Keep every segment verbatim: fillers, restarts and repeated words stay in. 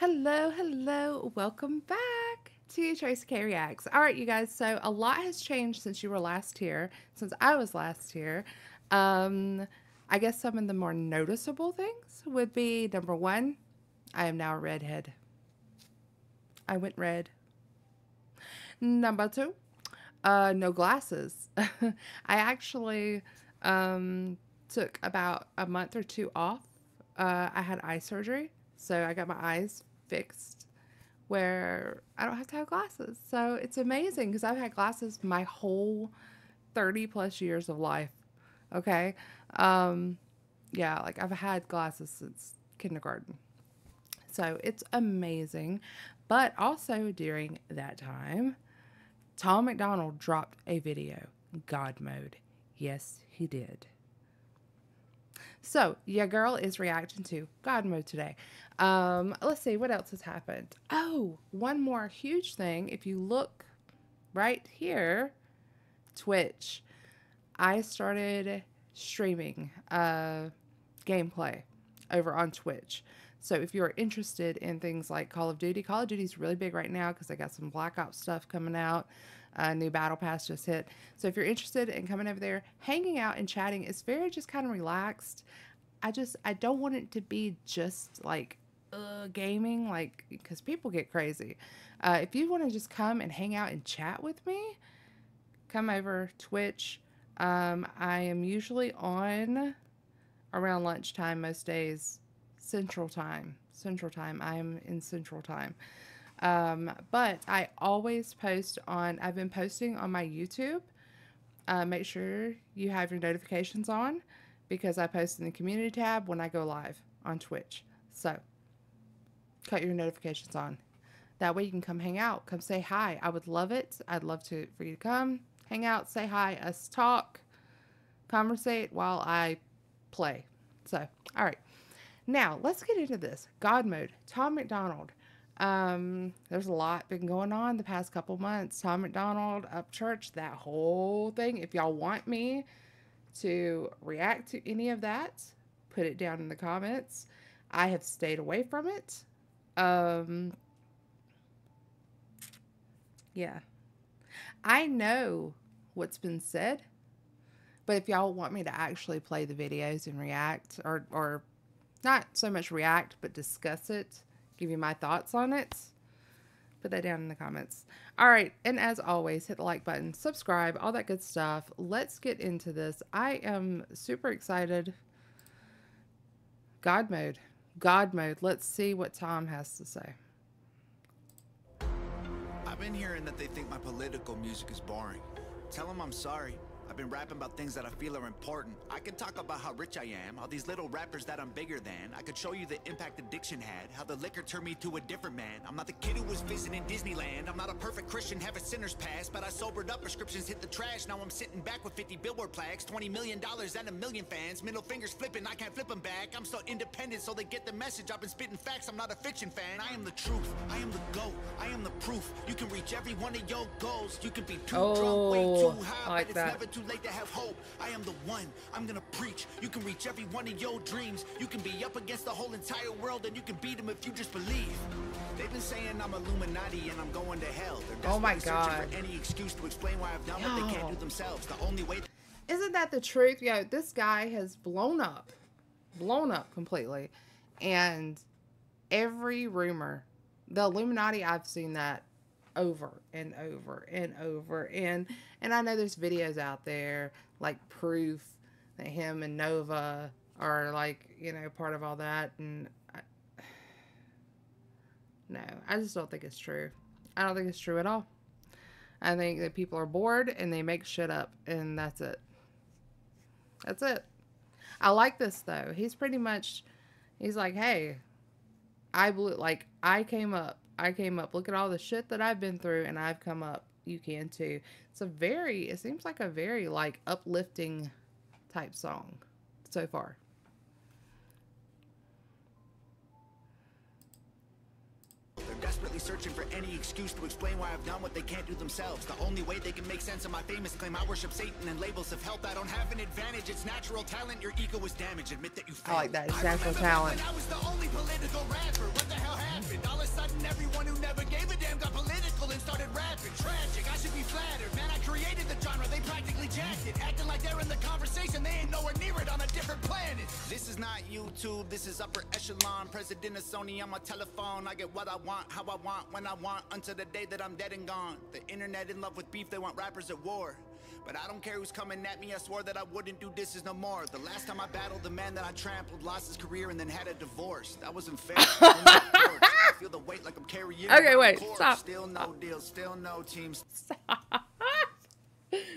Hello, hello, welcome back to Traci-K Reacts. All right, you guys, so a lot has changed since you were last here, since I was last here. Um, I guess some of the more noticeable things would be, number one, I am now a redhead. I went red. Number two, uh, no glasses. I actually um, took about a month or two off. Uh, I had eye surgery, so I got my eyes fixed where I don't have to have glasses. So it's amazing because I've had glasses my whole thirty plus years of life. Okay. Um, yeah, like I've had glasses since kindergarten. So it's amazing. But also during that time, Tom McDonald dropped a video, God Mode. Yes, he did. So your girl is reacting to God Mode today. Um, let's see what else has happened. Oh, one more huge thing. If you look right here, Twitch, I started streaming uh, gameplay over on Twitch. So if you're interested in things like Call of Duty, Call of Duty is really big right now because they got some Black Ops stuff coming out. A uh, new Battle Pass just hit. So if you're interested in coming over there, hanging out and chatting, it's very just kind of relaxed. I just, I don't want it to be just like uh, gaming, like, because people get crazy. Uh, if you want to just come and hang out and chat with me, come over Twitch. Um, I am usually on around lunchtime most days. Central time. Central time. I am in Central time. Um, but I always post on, I've been posting on my YouTube. Uh, make sure you have your notifications on because I post in the community tab when I go live on Twitch. So cut your notifications on. That way you can come hang out, come say hi. I would love it. I'd love to for you to come hang out, say hi, us talk, conversate while I play. So, all right. Now let's get into this. God Mode, Tom McDonald. Um, there's a lot been going on the past couple months. Tom McDonald, UpChurch, that whole thing. If y'all want me to react to any of that, put it down in the comments. I have stayed away from it. Um, yeah. I know what's been said, but if y'all want me to actually play the videos and react, or, or not so much react, but discuss it, give you my thoughts on it, put that down in the comments. All right, and as always, hit the like button, subscribe, all that good stuff. Let's get into this. I am super excited. God Mode, God Mode. Let's see what Tom has to say. I've been hearing that they think my political music is boring. Tell them I'm sorry. I've been rapping about things that I feel are important. I can talk about how rich I am, all these little rappers that I'm bigger than. I could show you the impact addiction had, how the liquor turned me to a different man. I'm not the kid who was visiting Disneyland. I'm not a perfect Christian, have a sinner's past, but I sobered up, prescriptions hit the trash. Now I'm sitting back with fifty billboard plaques, twenty million dollars and a million fans. Middle fingers flipping, I can't flip them back. I'm so independent, so they get the message. I've been spitting facts, I'm not a fiction fan. I am the truth, I am the GOAT, I am the proof. You can reach every one of your goals. You can be too oh, drunk, way too high, I like but it's that. Never too late to have hope. I am the one. I'm gonna preach. You can reach every one of your dreams. You can be up against the whole entire world and you can beat them if you just believe. They've been saying I'm Illuminati and I'm going to hell. They're oh my god, for any excuse to explain why I've done Yo. What they can't do themselves. The only way. Isn't that the truth? Yo, this guy has blown up blown up completely, and every rumor, the Illuminati, I've seen that over and over and over, and and I know there's videos out there like proof that him and Nova are like, you know, part of all that, and I, no, I just don't think it's true. I don't think it's true at all. I think that people are bored and they make shit up, and that's it. That's it. I like this though. He's pretty much, he's like, hey, I blew, like I came up. I came up. Look at all the shit that I've been through, and I've come up. You can too. It's a very, it seems like a very like uplifting type song so far. They're desperately searching for any excuse to explain why I've done what they can't do themselves. The only way they can make sense of my famous claim, I worship Satan and labels of health. I don't have an advantage. It's natural talent. Your ego was damaged. Admit that you failed. I like that. It's natural talent. I was the only political rapper. What the hell happened? All someone who never gave a damn got political and started rapping. Tragic, I should be flattered. Man, I created the genre, they practically jacked it. Acting like they're in the conversation, they ain't nowhere near it, on a different planet. This is not YouTube, this is upper echelon. President of Sony on my telephone. I get what I want, how I want, when I want, until the day that I'm dead and gone. The internet in love with beef, they want rappers at war. But I don't care who's coming at me, I swore that I wouldn't do this is no more. The last time I battled the man that I trampled, lost his career and then had a divorce. That wasn't fair. I feel the weight like I'm carrying. Okay, wait, stop. Still no deal, still no teams. Stop.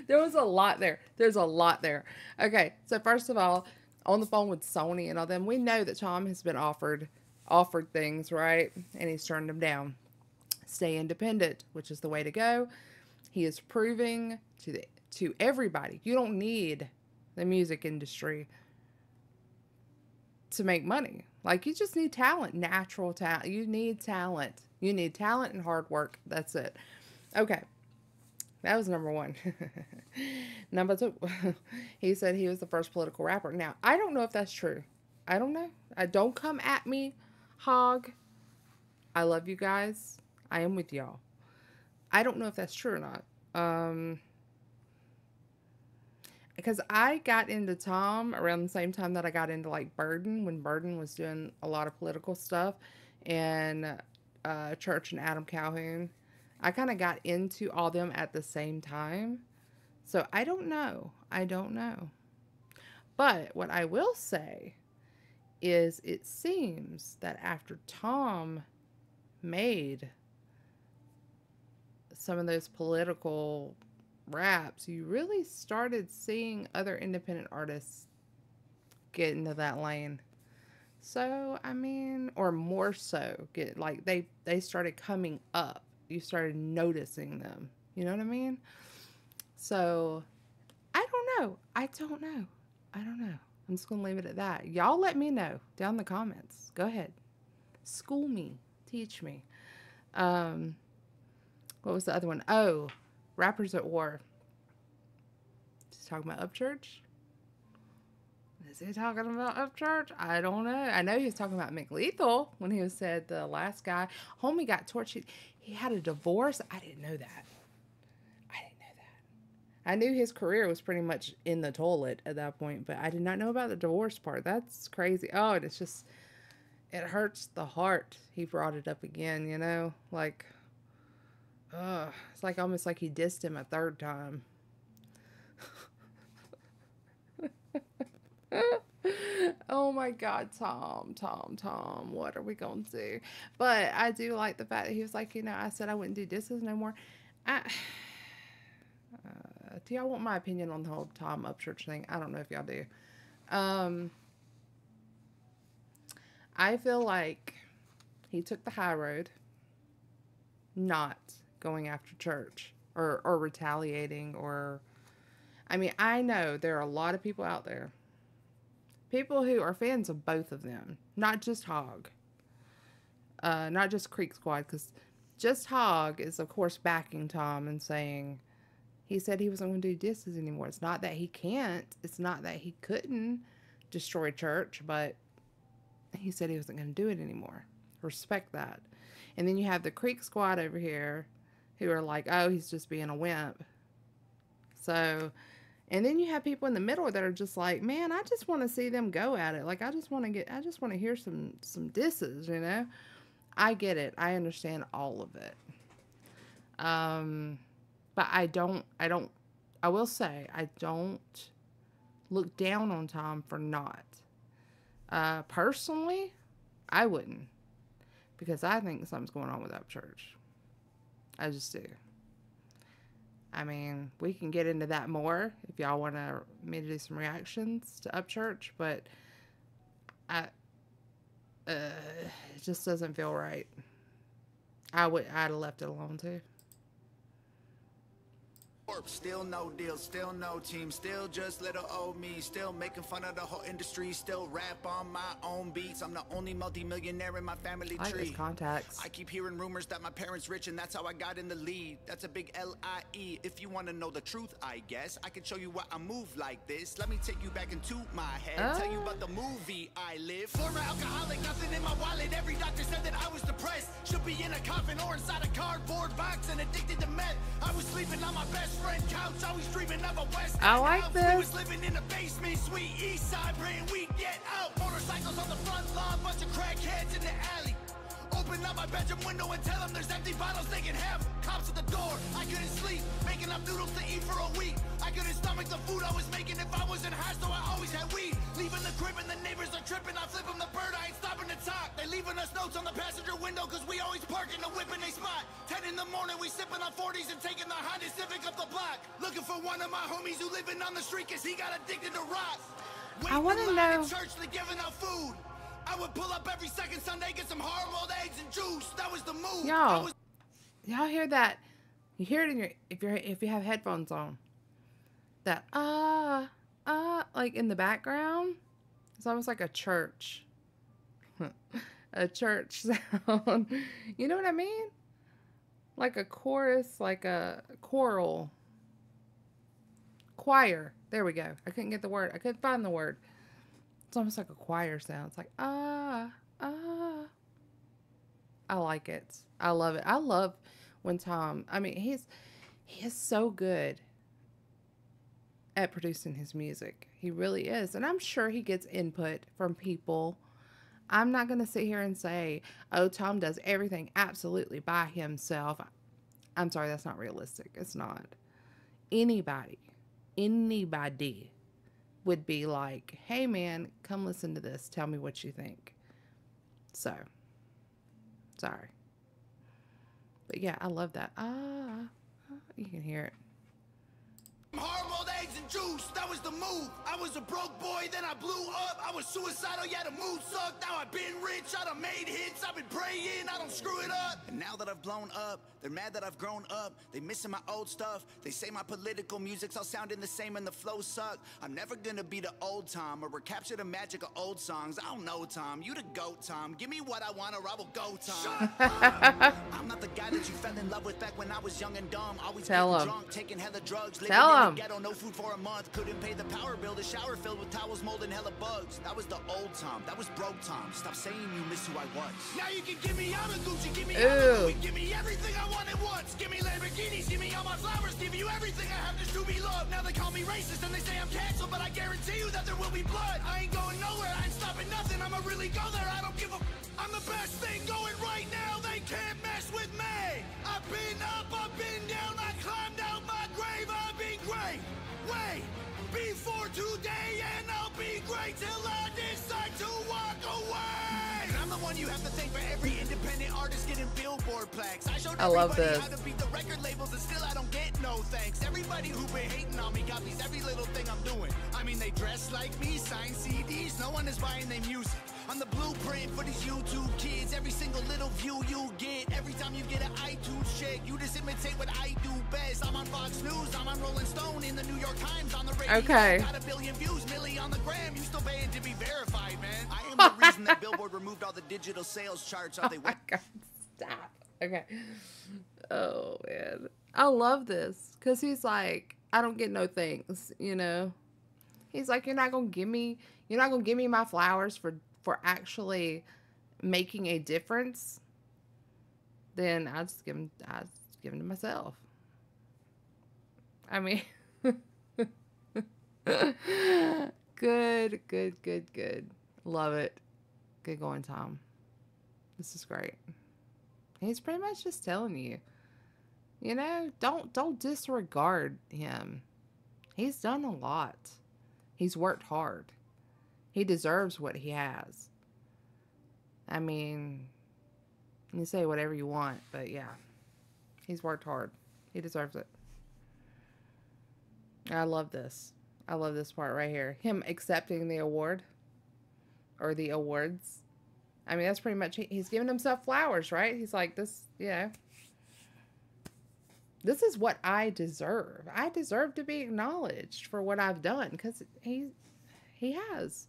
There was a lot there. There's a lot there. Okay, so first of all, on the phone with Sony and all them, we know that Tom has been offered offered things, right? And he's turned them down. Stay independent, which is the way to go. He is proving to the to everybody, you don't need the music industry to make money. Like, you just need talent, natural talent. You need talent. You need talent and hard work. That's it. Okay. That was number one. Number two, he said he was the first political rapper. Now, I don't know if that's true. I don't know. I don't come at me, hog. I love you guys. I am with y'all. I don't know if that's true or not. Um... Because I got into Tom around the same time that I got into, like, Burden, when Burden was doing a lot of political stuff, and uh, Church and Adam Calhoun. I kind of got into all them at the same time. So I don't know. I don't know. But what I will say is it seems that after Tom made some of those political raps, you really started seeing other independent artists get into that lane. So I mean, or more so, get like they they started coming up. You started noticing them. You know what I mean? So I don't know. I don't know. I don't know. I'm just gonna leave it at that. Y'all let me know down in the comments. Go ahead, school me, teach me. Um, what was the other one? Oh. Rappers at war. Is he talking about UpChurch? Is he talking about UpChurch? I don't know. I know he was talking about Mac Lethal when he was said the last guy. Homie got tortured. He had a divorce. I didn't know that. I didn't know that. I knew his career was pretty much in the toilet at that point, but I did not know about the divorce part. That's crazy. Oh, and it's just, it hurts the heart. He brought it up again, you know? Like, ugh, it's like almost like he dissed him a third time. Oh my God, Tom, Tom, Tom, what are we gonna do? But I do like the fact that he was like, you know, I said I wouldn't do disses no more. I, uh, do y'all want my opinion on the whole Tom UpChurch thing? I don't know if y'all do. Um, I feel like he took the high road, not going after Church or, or retaliating or, I mean, I know there are a lot of people out there, people who are fans of both of them, not just Hog, uh, not just Creek Squad, because just Hog is, of course, backing Tom and saying, he said he wasn't going to do disses anymore. It's not that he can't, it's not that he couldn't destroy Church, but he said he wasn't going to do it anymore. Respect that. And then you have the Creek Squad over here who are like, oh, he's just being a wimp. So, and then you have people in the middle that are just like, man, I just want to see them go at it. Like, I just want to get, I just want to hear some, some disses, you know? I get it. I understand all of it. Um, but I don't, I don't, I will say, I don't look down on Tom for not. Uh, personally, I wouldn't. Because I think something's going on with UpChurch. I just do. I mean, we can get into that more if y'all want me to do some reactions to UpChurch, but I uh, it just doesn't feel right. I would I'd have left it alone too. Still no deal, still no team, still just little old me, still making fun of the whole industry, still rap on my own beats. I'm the only multi-millionaire in my family I tree. Contacts. I keep hearing rumors that my parents rich and that's how I got in the lead. That's a big L I E. If you want to know the truth, I guess I can show you why I move like this. Let me take you back into my head. Oh. Tell you about the movie I live. Former alcoholic, nothing in my wallet. Every doctor said that I was depressed. Should be in a coffin or inside a cardboard box and addicted to meth. I was sleeping on my best friend couch, always dreaming of a west. I like this. I was living in the basement, sweet east side, praying we get out. Motorcycles on the front lawn, bunch of crackheads in the alley. Open up my bedroom window and tell them there's empty bottles they can have. Cops at the door, I couldn't sleep, making up noodles to eat for a week. I couldn't stomach the food I was making if I wasn't high, so I always had weed. Leaving the crib and the neighbors are tripping, I flip them the bird, I ain't stopping to talk. They leaving us notes on the passenger window, cause we always park in the whip and they spot. Ten in the morning, we sipping on forties and taking the Honda Civic up the block. Looking for one of my homies who living on the street cause he got addicted to rocks. I wanna know. Church to giving out food. I would pull up every second Sunday, get some hard-boiled eggs and juice. That was the move. Y'all, y'all hear that? You hear it in your if you're if you have headphones on. That ah uh, ah uh, like in the background, it's almost like a church, a church sound. You know what I mean? Like a chorus, like a choral, choir. There we go. I couldn't get the word. I couldn't find the word. It's almost like a choir sound. It's like, ah, ah. I like it. I love it. I love when Tom, I mean, he's, he is so good at producing his music. He really is. And I'm sure he gets input from people. I'm not going to sit here and say, oh, Tom does everything absolutely by himself. I'm sorry. That's not realistic. It's not. Anybody, anybody would be like, hey man, come listen to this. Tell me what you think. So, sorry. But yeah, I love that. Ah, you can hear it. Hard-boiled eggs and juice, that was the move. I was a broke boy, then I blew up. I was suicidal, yeah, the mood sucked. Now I've been rich, I done made hits. I've been praying, I don't screw it up. And now that I've blown up, they're mad that I've grown up. They missing my old stuff. They say my political music's all sounding the same and the flow suck. I'm never gonna be the old Tom or recapture the magic of old songs. I don't know, Tom, you the GOAT, Tom. Give me what I want or I will go, Tom. I'm not the guy that you fell in love with back when I was young and dumb. Always getting drunk, taking hella drugs, living in ghetto, no food for a month, couldn't pay the power bill, the shower filled with towels, mold and hella bugs. That was the old Tom, that was broke Tom. Stop saying you miss who I was. Now you can give me all the Gucci, give me Ew. Give me everything I wanted once. Give me Lamborghinis, give me all my flowers, give you everything I have to be loved. Now they call me racist and they say I'm canceled, but I guarantee you that there will be blood. I ain't going nowhere, I ain't stopping nothing, I'ma really go there, I don't give a I'm the best thing going right now, they can't mess with me. I've been up, I've been down, I climbed out my grave, I've been great, wait, before today, and I'll be great till I decide to walk away. And I'm the one you have to thank for every independent artist getting billboard plaques. I showed I love everybody this. How to beat the record labels, and still I don't get no thanks. Everybody who been hating on me copies every little thing I'm doing. I mean, they dress like me, sign C Ds, no one is buying their music. I'm the blueprint for these YouTube kids. Every single little view you get, every time you get an iTunes check, you just imitate what I do best. I'm on Fox News, I'm on Rolling Stone, in the New York Times, on the radio. Okay. I got a billion views, Millie on the gram. You still paying to be verified, man. I am the reason that Billboard removed all the digital sales charts. Oh they my God, stop. Okay. Oh man, I love this because he's like, I don't get no things, you know. He's like, you're not gonna give me, you're not gonna give me my flowers for. for actually making a difference, then I just give them, I just give them to myself. I mean, good, good, good, good. Love it. Good going, Tom. This is great. He's pretty much just telling you, you know, don't, don't disregard him. He's done a lot. He's worked hard. He deserves what he has. I mean, you can say whatever you want, but yeah. He's worked hard. He deserves it. I love this. I love this part right here. Him accepting the award. Or the awards. I mean, that's pretty much, he, he's giving himself flowers, right? He's like, this, you know. This is what I deserve. I deserve to be acknowledged for what I've done. Because he, he has.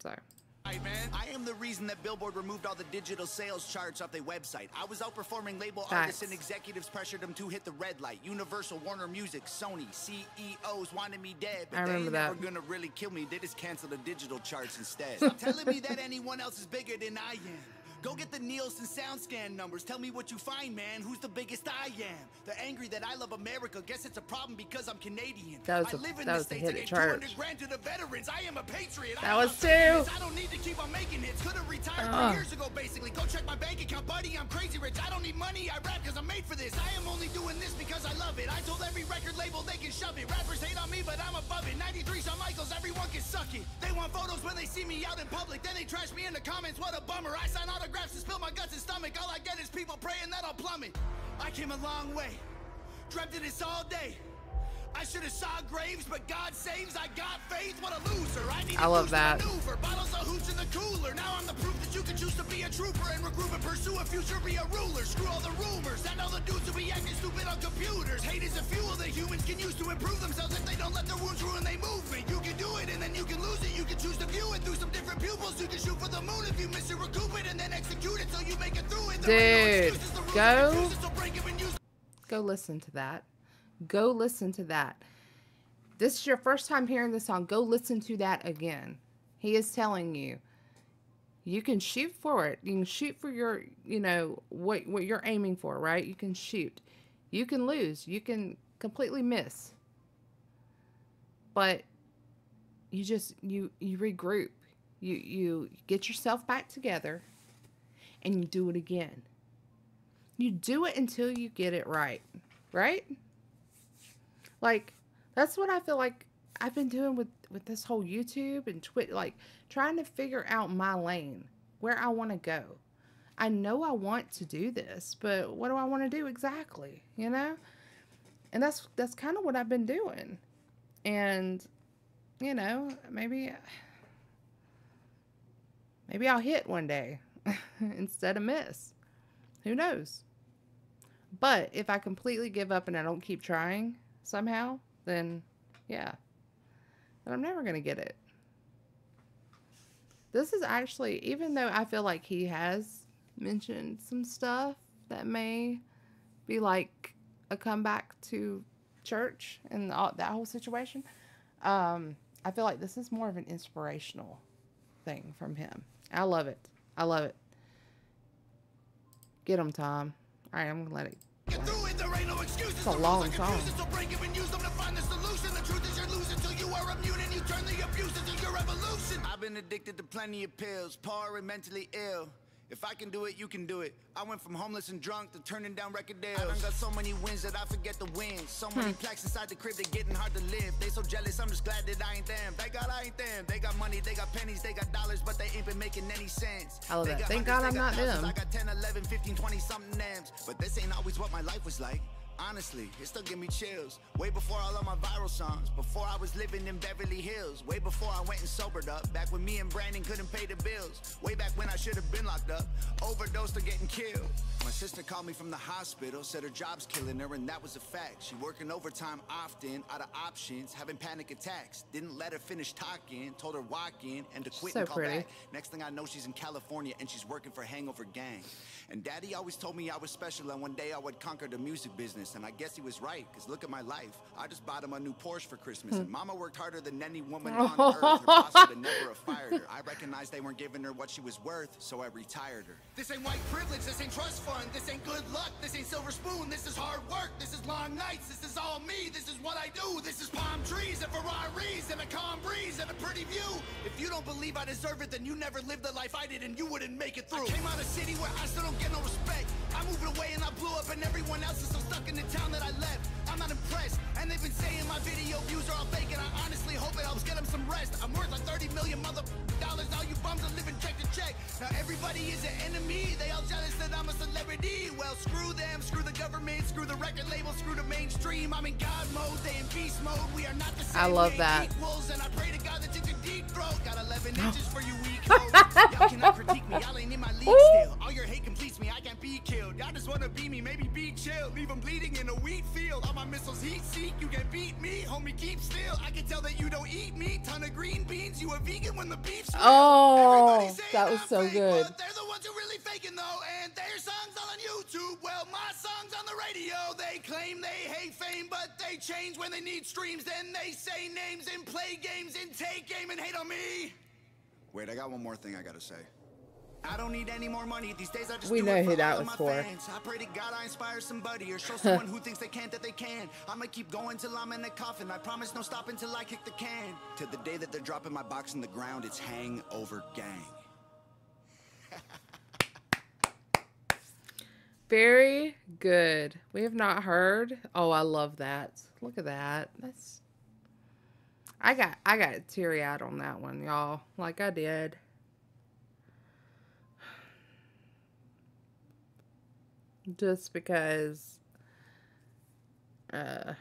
Sorry. Hey man, I am the reason that Billboard removed all the digital sales charts off their website. I was outperforming label Facts. Artists and executives pressured them to hit the red light. Universal, Warner Music, Sony, C E Os wanted me dead, but I remember they were gonna really kill me. They just canceled the digital charts instead. Stop telling me that anyone else is bigger than I am. Go get the Nielsen sound scan numbers. Tell me what you find, man. Who's the biggest I am? They're angry that I love America. Guess it's a problem because I'm Canadian. That was a, I live in the States. I gave two hundred grand to the veterans. I am a patriot. That was two. I don't need to keep on making hits. Could have retired three years ago, basically. Go check my bank account, buddy. I'm crazy rich. I don't need money. I rap because I'm made for this. I am only doing this because I love it. I told every record label they can shove it. Rappers hate on me, but I'm above it. ninety-three Shawn Michaels, everyone can suck it. They want photos when they see me out in public. Then they trash me in the comments. What a bummer. I sign autographs and spill my guts and stomach. All I get is people praying that I'll plummet. I came a long way. Dreamt of this all day. I should have saw graves, but God saves. I got faith. What a loser. I need I love to that. Maneuver. Bottles of hooch in the cooler. Now I'm the proof that you can choose to be a trooper and recruit and pursue a future, be a ruler. Screw all the rumors. And all the dudes who be acting stupid on computers. Hate is a fuel that humans can use to improve themselves if they don't let their wounds ruin their movement. You can do it and then you can lose it. You can choose to view it through some different pupils. You can shoot for the moon if you miss it, recoup it, and then execute it so you make it through it. There Dude, no go. Go listen to that. Go listen to that. This is your first time hearing this song. Go listen to that again. He is telling you, you can shoot for it. You can shoot for your, you know, what, what you're aiming for, right? You can shoot. You can lose. You can completely miss. But you just, you, you regroup. You, you get yourself back together and you do it again. You do it until you get it right, right? Like, that's what I feel like I've been doing with, with this whole YouTube and Twitch, like trying to figure out my lane, where I want to go. I know I want to do this, but what do I want to do exactly, you know? And that's, that's kind of what I've been doing. And, you know, maybe, maybe I'll hit one day instead of miss. Who knows? But if I completely give up and I don't keep trying somehow, then yeah, then I'm never gonna get it. This is actually, even though I feel like he has mentioned some stuff that may be like a comeback to church and all, that whole situation, um, I feel like this is more of an inspirational thing from him. I love it. I love it. Get him, Tom. All right, I'm gonna let it. It's a long time. So break them and use them to find the solution. The truth is you're losing till you are immune and you turn the abuse into your revolution. I've been addicted to plenty of pills, par and mentally ill. If I can do it, you can do it. I went from homeless and drunk to turning down record deals. I got so many wins that I forget the wins. So many hmm. plaques inside the crib, they're getting hard to live. They so jealous, I'm just glad that I ain't them. Thank God I ain't them. They got money, they got pennies, they got dollars, but they ain't been making any sense. I love that. Thank God I'm not them. I got ten, eleven, fifteen, twenty something amps. But this ain't always what my life was like. Honestly, it still give me chills. Way before all of my viral songs. Before I was living in Beverly Hills. Way before I went and sobered up. Back when me and Brandon couldn't pay the bills. Way back when I should have been locked up. Overdosed or getting killed. My sister called me from the hospital. Said her job's killing her and that was a fact. She working overtime often, out of options, having panic attacks. Didn't let her finish talking. Told her walk in and to quit so and call pretty. back. Next thing I know, she's in California and she's working for Hangover Gang. And Daddy always told me I was special and one day I would conquer the music business. And I guess he was right, because look at my life. I just bought him a new Porsche for Christmas. Hmm. And Mama worked harder than any woman on earth. Her boss would have never have fired her. I recognized they weren't giving her what she was worth, so I retired her. This ain't white privilege. This ain't trust fund. This ain't good luck. This ain't silver spoon. This is hard work. This is long nights. This is all me. This is what I do. This is palm trees and Ferraris and a calm breeze and a pretty view. If you don't believe I deserve it, then you never lived the life I did and you wouldn't make it through. I came out of city where I still don't get no respect. I moved away and I blew up and everyone else is so stuck in the town that I left. I'm not impressed. And they've been saying my video views are all fake and I honestly hope it helps get them some rest. I'm worth like thirty million mother dollars. All you bums are living check to check. Now everybody is an enemy. They all jealous that I'm a celebrity. Well, screw them. Screw the government. Screw the record label. Screw the mainstream. I'm in God mode. They in beast mode. We are not the same. I love that. Equals, and I pray to God that you can deep throat. Got eleven inches for you weak. Y'all cannot critique me. Y'all ain't in my league still. All your hate completes me. I can't be killed. Y'all just want to be me. Maybe be chill. Leave them bleeding in a wheat field. All my missiles heat seek. You can beat me. Homie, keep still. I can tell that you don't eat meat. Ton of green beans. You a vegan when the beef's real. Oh, that was I'm so fake, good. But they're the ones who really faking though. And their songs all on YouTube. Well, my songs on the radio. They claim they hate fame, but they change when they need streams. Then they say names and play games and take aim and hate on me. Wait, I got one more thing I gotta say. I don't need any more money these days. I just we know who that was for. I pray to God I inspire somebody or show someone who thinks they can't that they can. I'm gonna keep going till I'm in the coffin. I promise no stop until I kick the can. To the day that they're dropping my box in the ground, it's Hangover Gang. Very good. We have not heard. Oh, I love that. Look at that. That's. I got I got teary eyed on that one, y'all. Like I did. Just because uh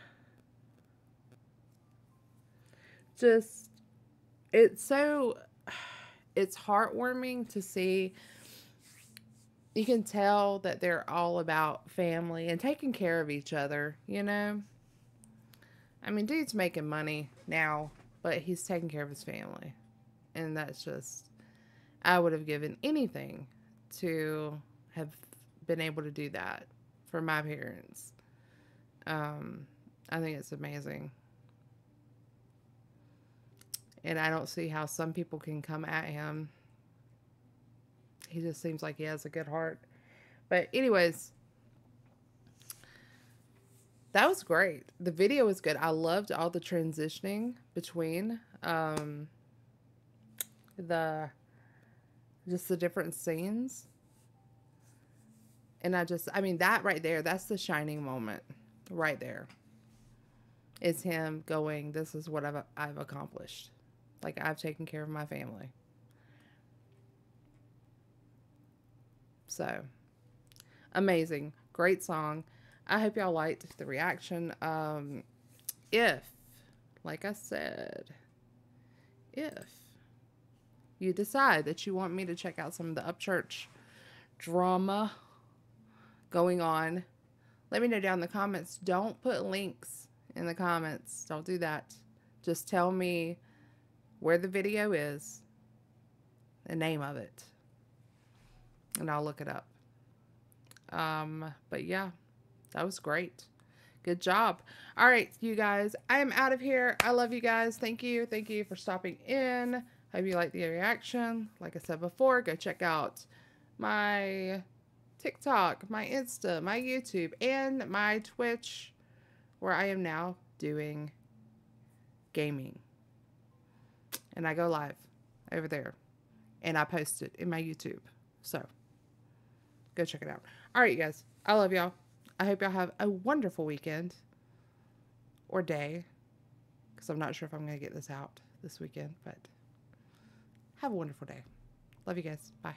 just it's so it's heartwarming to see. You can tell that they're all about family and taking care of each other, you know? I mean, dude's making money now, but he's taking care of his family. And that's just, I would have given anything to have been able to do that for my parents. Um, I think it's amazing. And I don't see how some people can come at him. He just seems like he has a good heart. But anyways, that was great. The video was good. I loved all the transitioning between um, the just the different scenes. And I just, I mean, that right there, that's the shining moment right there. It's him going, this is what I've, I've accomplished. Like, I've taken care of my family. So, amazing. Great song. I hope y'all liked the reaction. Um, if, like I said, if you decide that you want me to check out some of the UpChurch drama going on, let me know down in the comments. Don't put links in the comments. Don't do that. Just tell me where the video is, the name of it, and I'll look it up. Um, but yeah, that was great. Good job. All right, you guys, I am out of here. I love you guys. Thank you. Thank you for stopping in. Hope you liked the reaction. Like I said before, go check out my TikTok, my Insta, my YouTube, and my Twitch, where I am now doing gaming. And I go live over there. And I post it in my YouTube. So, go check it out. All right, you guys. I love y'all. I hope y'all have a wonderful weekend or day, because I'm not sure if I'm going to get this out this weekend, but have a wonderful day. Love you guys. Bye.